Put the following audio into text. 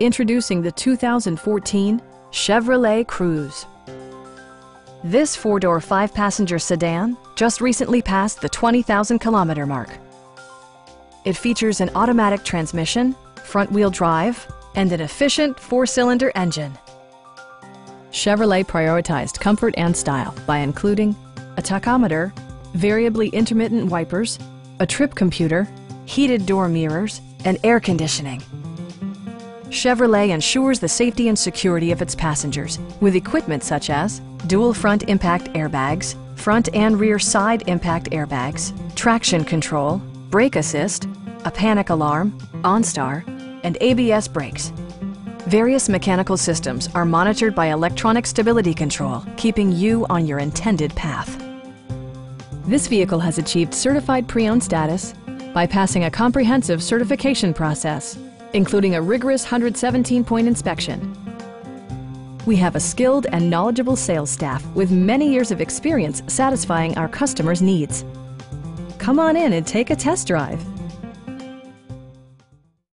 Introducing the 2014 Chevrolet Cruze. This four-door, five-passenger sedan just recently passed the 20,000-kilometer mark. It features an automatic transmission, front-wheel drive, and an efficient four-cylinder engine. Chevrolet prioritized comfort and style by including a tachometer, variably intermittent wipers, a trip computer, heated door mirrors, and air conditioning. Chevrolet ensures the safety and security of its passengers with equipment such as dual front impact airbags, front and rear side impact airbags, traction control, brake assist, a panic alarm, OnStar, and ABS brakes. Various mechanical systems are monitored by electronic stability control, keeping you on your intended path. This vehicle has achieved certified pre-owned status by passing a comprehensive certification process, including a rigorous 117-point inspection. We have a skilled and knowledgeable sales staff with many years of experience satisfying our customers' needs. Come on in and take a test drive.